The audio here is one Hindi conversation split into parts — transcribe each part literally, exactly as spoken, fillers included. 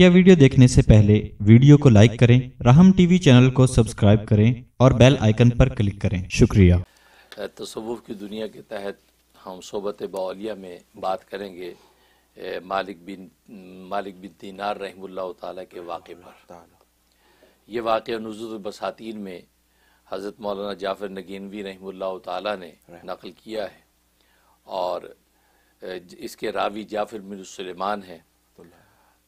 बकिया वीडियो देखने से पहले वीडियो को लाइक करें, राहम टीवी चैनल को सब्सक्राइब करें और बेल आइकन पर क्लिक करें। शुक्रिया। तसव्वुफ की दुनिया के तहत हम सोबत बौलिया में बात करेंगे मालिक बिन मालिक बिन दीनार रहमुल्लाह ताला के वाक़े पर। ये वाक़या नुज़हतुलबसातीन में हज़रत मौलाना जाफ़र नगीनवी रहमुल्लाह ताला ने नकल किया है और इसके रावी जाफ़र बिन सुलेमान हैं।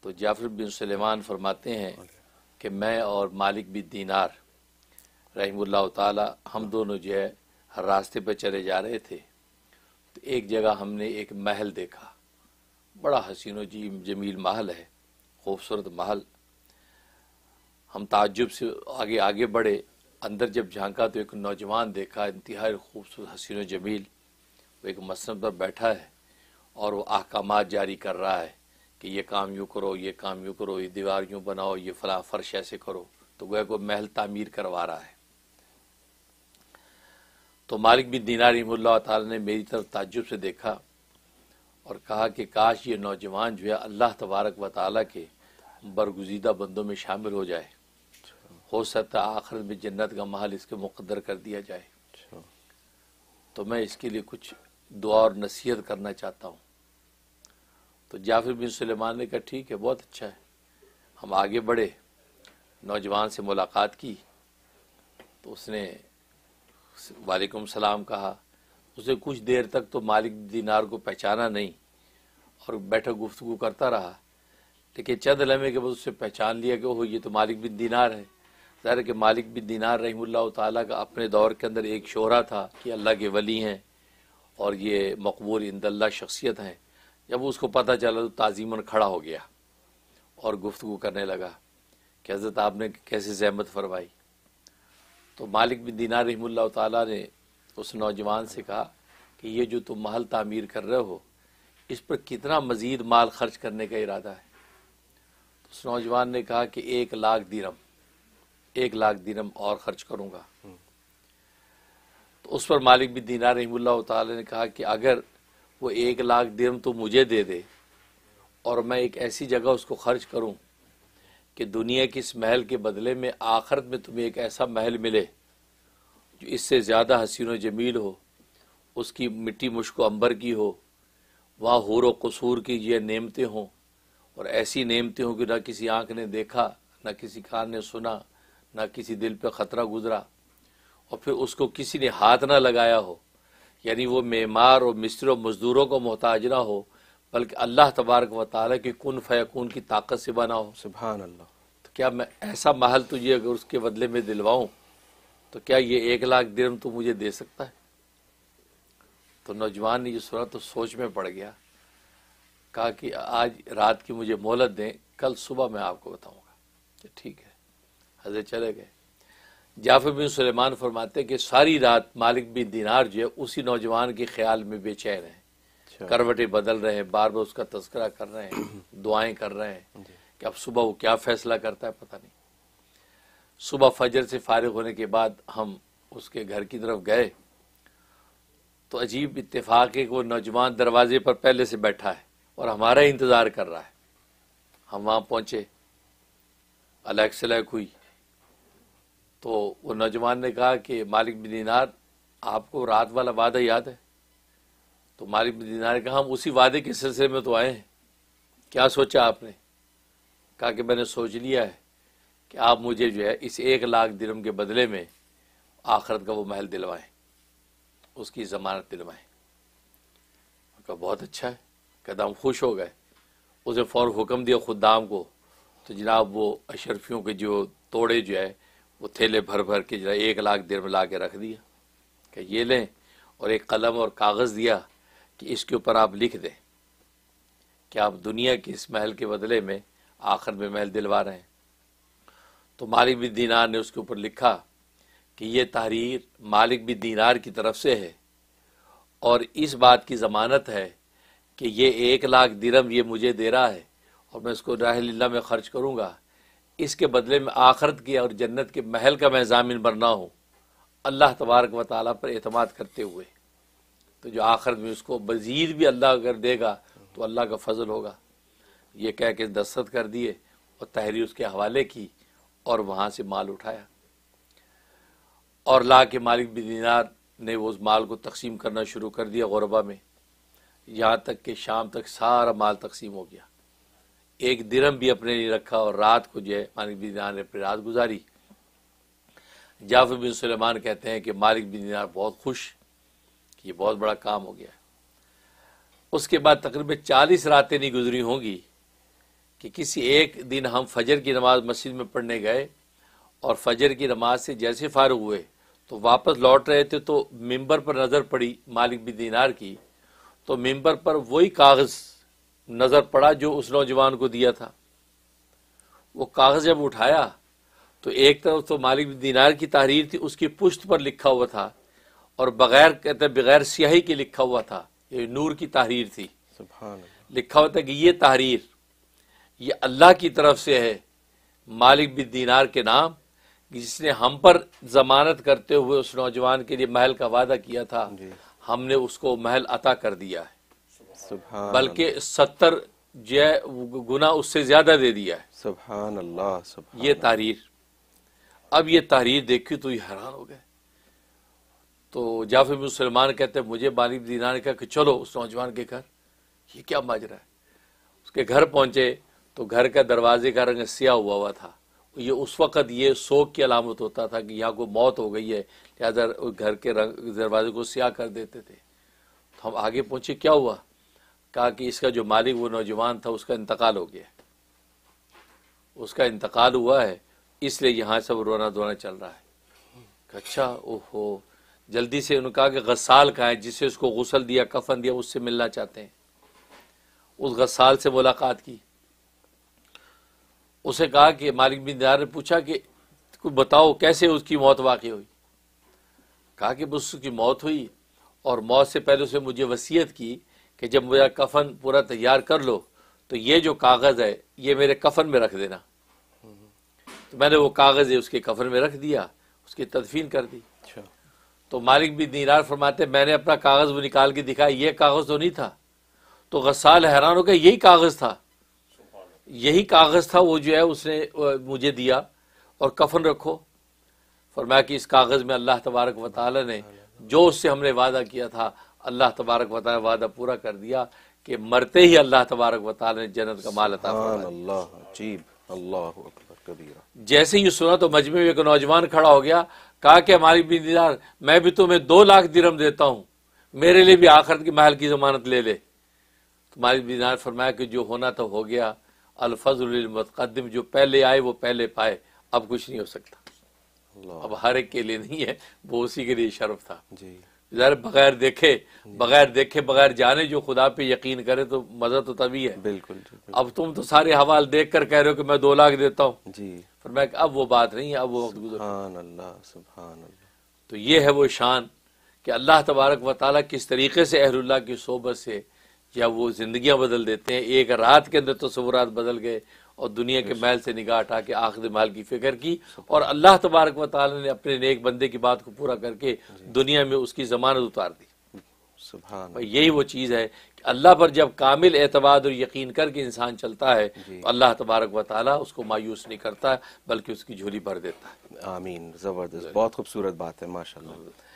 तो जाफ़र बिन सुलेमान फरमाते हैं कि मैं और मालिक बिन दीनार रहमुल्लाह ताला हम दोनों जो है हर रास्ते पर चले जा रहे थे। तो एक जगह हमने एक महल देखा, बड़ा हसीनो जी जमील महल है, खूबसूरत महल। हम ताज्जुब से आगे आगे बढ़े, अंदर जब झांका तो एक नौजवान देखा इंतहाई खूबसूरत हसीनो जमील। वो एक मसनद पर बैठा है और वो अहकामात जारी कर रहा है कि ये काम यूँ करो, ये काम यूँ करो, ये दीवार यूँ बनाओ, ये फला फर्श ऐसे करो। तो गोया को महल तामीर करवा रहा है। तो मालिक बिन दीनार रहमुल्लाह ताला ने मेरी तरफ ताज्जुब से देखा और कहा कि काश ये नौजवान जो है अल्लाह तबारक व ताला के बरगुजीदा बंदों में शामिल हो जाए, हो सकता है आखिरत में जन्नत का महल इसके मुकद्दर कर दिया जाए। तो मैं इसके लिए कुछ दुआ और नसीहत करना चाहता हूँ। तो जाफ़र बिन सुलेमान ने कहा ठीक है, बहुत अच्छा है। हम आगे बढ़े, नौजवान से मुलाकात की तो उसने वालेकुम सलाम कहा। उसने कुछ देर तक तो मालिक बिन दीनार को पहचाना नहीं और बैठा गुफ्तगू करता रहा, लेकिन चंद लम्हे के बाद उससे पहचान लिया कि ओह ये तो मालिक बिन दीनार है। ज़ाहिर है कि मालिक बिन दीनार रहमुल्लाह ताला का अपने दौर के अंदर एक शोहरा था कि अल्लाह के वली हैं और ये मकबूल इंदल्ला शख्सियत हैं। जब उसको पता चला तो ताज़ीमन खड़ा हो गया और गुफ्तगू करने लगा कि हज़रत आपने कैसे ज़हमत फरमाई। तो मालिक बिन दीनार रहमुल्लाह ताला ने उस नौजवान से कहा कि ये जो तुम महल तामीर कर रहे हो इस पर कितना मज़ीद माल खर्च करने का इरादा है। तो उस नौजवान ने कहा कि एक लाख दिरहम एक लाख दिरहम और ख़र्च करूँगा। तो उस पर मालिक बिन दीनार रहमुल्लाह ताला ने कहा कि अगर वो एक लाख दिरहम तो मुझे दे दे और मैं एक ऐसी जगह उसको ख़र्च करूँ कि दुनिया के इस महल के बदले में आखिरत में तुम्हें एक ऐसा महल मिले जो इससे ज़्यादा हसीनो जमील हो, उसकी मिट्टी मुश्को अंबर की हो, वहाँ हूर व कसूर की ये नेमतें हों और ऐसी नेमतें हों कि ना किसी आँख ने देखा, ना किसी कान ने सुना, ना किसी दिल पे ख़तरा गुजरा और फिर उसको किसी ने हाथ ना लगाया हो, यानी वो मेमार और मिस्त्री और मज़दूरों को मोहताज ना हो, बल्कि अल्लाह तबारक व ताला की कुन फ़यकून की ताकत से बना हो। सुभान अल्लाह। तो क्या मैं ऐसा महल तुझे अगर उसके बदले में दिलवाऊँ तो क्या ये एक लाख दिरहम तू मुझे दे सकता है? तो नौजवान ने ये सुना तो सोच में पड़ गया, कहा कि आज रात की मुझे मोहलत दें, कल सुबह मैं आपको बताऊँगा। ठीक है, हज़रत चले गए। जाफ़र बिन सुलेमान फरमाते कि सारी रात मालिक बिन दीनार जो है उसी नौजवान के ख्याल में बेचैन है, करवटें बदल रहे हैं, बार बार उसका तस्करा कर रहे हैं, दुआएं कर रहे हैं कि अब सुबह वो क्या फ़ैसला करता है पता नहीं। सुबह फजर से फारिग होने के बाद हम उसके घर की तरफ गए तो अजीब इत्तेफाक है कि वो नौजवान दरवाजे पर पहले से बैठा है और हमारा इंतज़ार कर रहा है। हम वहाँ पहुँचे, अलग सलग हुई तो वो नौजवान ने कहा कि मालिक बिन दीनार आपको रात वाला वादा याद है? तो मालिक बिन दीनार ने कहा हम उसी वादे के सिलसिले में तो आए हैं, क्या सोचा आपने? कहा कि मैंने सोच लिया है कि आप मुझे जो है इस एक लाख दिरहम के बदले में आखिरत का वो महल दिलवाएं, उसकी ज़मानत दिलवाएं। कहा बहुत अच्छा है। कदम खुश हो गए। उसे फ़ौरन हुक्म दिया खुदाम को, तो जनाब वो अशरफियों के जो तोड़े जो है वो थैले भर भर के जो है एक लाख दिरहम ला के रख दिया कि ये लें, और एक कलम और कागज़ दिया कि इसके ऊपर आप लिख दें कि आप दुनिया के इस महल के बदले में आखिर में महल दिलवा रहे हैं। तो मालिक बिन दीनार ने उसके ऊपर लिखा कि ये तहरीर मालिक बिन दीनार की तरफ से है और इस बात की ज़मानत है कि ये एक लाख दिरहम ये मुझे दे रहा है और मैं इसको राह-ए-अल्लाह में ख़र्च करूँगा, इसके बदले में आखिरत के और जन्नत के महल का मैं ज़ामिन बरना हूँ, अल्लाह तबारक व ताला पर एतमाद करते हुए। तो जो आखिरत में उसको मज़ीद भी अल्लाह अगर देगा तो अल्लाह का फजल होगा। ये कह के दस्तखत कर दिए और तहरीर उसके हवाले की और वहाँ से माल उठाया और ला के मालिक बिन दिनार ने वो उस माल को तकसीम करना शुरू कर दिया गुरबा में, यहाँ तक कि शाम तक सारा माल तकसीम हो गया। एक दिरहम भी अपने लिए रखा और रात को जो है मालिक बिन दिनार ने अपनी रात गुजारी। जाफर बिन सुलेमान कहते हैं कि मालिक बिन दिनार बहुत खुश कि ये बहुत बड़ा काम हो गया। उसके बाद तकरीबन चालीस रातें नहीं गुजरी होंगी कि किसी एक दिन हम फजर की नमाज़ मस्जिद में पढ़ने गए और फजर की नमाज से जैसे फारिग हुए तो वापस लौट रहे थे तो मिंबर पर नज़र पड़ी मालिक बिन दिनार की, तो मिंबर पर वही कागज़ नज़र पड़ा जो उस नौजवान को दिया था। वो कागज़ जब उठाया तो एक तरफ तो मालिक बिन दिनार की तहरीर थी, उसकी पुश्त पर लिखा हुआ था और बगैर कहते बगैर स्याही के लिखा हुआ था, ये नूर की तहरीर थी। सुभान अल्लाह। लिखा हुआ था कि ये तहरीर ये अल्लाह की तरफ से है मालिक बिन दिनार के नाम, जिसने हम पर जमानत करते हुए उस नौजवान के लिए महल का वादा किया था, हमने उसको महल अता कर दिया है, बल्कि सत्तर जय गुना उससे ज़्यादा दे दिया है। सुभान अल्लाह, सुभान अल्लाह। ये तहरीर, अब ये तहरीर देखी तो ये हैरान हो गए। तो जाफर बिन सुलेमान कहते हैं मुझे मालिक बिन दिनार ने कहा कि चलो उस नौजवान के घर, ये क्या माजरा है। उसके घर पहुँचे तो घर का दरवाजे का रंग स्याह हुआ हुआ था। ये उस वक़्त ये शोक की अलामत होता था कि यहाँ को मौत हो गई है, लिहाजा घर के रंग दरवाजे को स्याह कर देते थे। तो हम आगे पहुँचे, क्या हुआ? कहा कि इसका जो मालिक वो नौजवान था उसका इंतकाल हो गया, उसका इंतकाल हुआ है, इसलिए यहाँ सब रोना धोना चल रहा है। अच्छा, ओहो। जल्दी से उन्होंने कहा कि गस्साल कहाँ है जिससे उसको गुसल दिया कफन दिया, उससे मिलना चाहते हैं। उस गस्साल से मुलाकात की, उसे कहा कि मालिक बिन दिनार ने पूछा कि कुछ बताओ कैसे उसकी मौत वाक़ई हुई। कहा कि बस उसकी मौत हुई और मौत से पहले उसने मुझे वसीयत की कि जब मेरा कफन पूरा तैयार कर लो तो ये जो कागज़ है ये मेरे कफन में रख देना। तो मैंने वो कागज़ उसके कफन में रख दिया, उसकी तदफीन कर दी। तो मालिक बिन दिनार फरमाते मैंने अपना कागज़ वो निकाल के दिखाया, ये कागज़ तो नहीं था। तो गस्साल हैरान हो गया, यही कागज़ था, यही कागज़ था वो जो है उसने मुझे दिया और कफन रखो। फरमाया कि इस कागज़ में अल्लाह तबारक व तआला ने जो उससे हमने वादा किया था अल्लाह तबारक व तआला ने वादा पूरा कर दिया कि मरते ही अल्लाह तबारक व तआला ने जन्नत का माल अता फरमाया। जैसे ही सुना तो मजमे में एक नौजवान खड़ा हो गया, कहा कि मालिक बिन दिनार मैं भी तुम्हें दो लाख दिरहम देता हूँ, मेरे लिए भी आखिरत की महल की जमानत ले ले। तो मालिक बिन दिनार फरमाया कि जो होना तो हो गया, अल फज़्ल लिल मुतक़द्दिम, जो पहले आए वो पहले पाए, अब कुछ नहीं हो सकता। अब हर एक के लिए नहीं है, वो उसी के लिए शर्फ था जी। बगैर देखे बगैर देखे बगैर जाने जो खुदा पे यकीन करे तो मज़ा तो तभी है। बिल्कुल, बिल्कुल। अब तुम तो सारे हवाल देख कर कह रहे हो कि मैं दो लाख देता हूँ जी, पर मैं अब वो बात नहीं है, अब वो वक्त गुजर। सुभान अल्लाह, सुभान अल्लाह। तो ये है वो शान कि अल्लाह तबारक व तआला किस तरीके से अहलुल्लाह की सोबत से या वो जिंदगियाँ बदल देते हैं। एक रात के अंदर तस्वुरात बदल गए और दुनिया के महल से निगाह हटा के आखिर महल की फिक्र की और अल्लाह तबारक व तआला ने अपने नेक बंदे की बात को पूरा करके दुनिया में उसकी ज़मानत उतार दी। सुभान अल्लाह। यही वो चीज़ है कि अल्लाह पर जब कामिल एतवाद और यकीन करके इंसान चलता है तो अल्लाह तबारक व तआला उसको मायूस नहीं करता बल्कि उसकी झोली भर देता है। आमीन। ज़बरदस्त, बहुत खूबसूरत बात है, माशाल्लाह।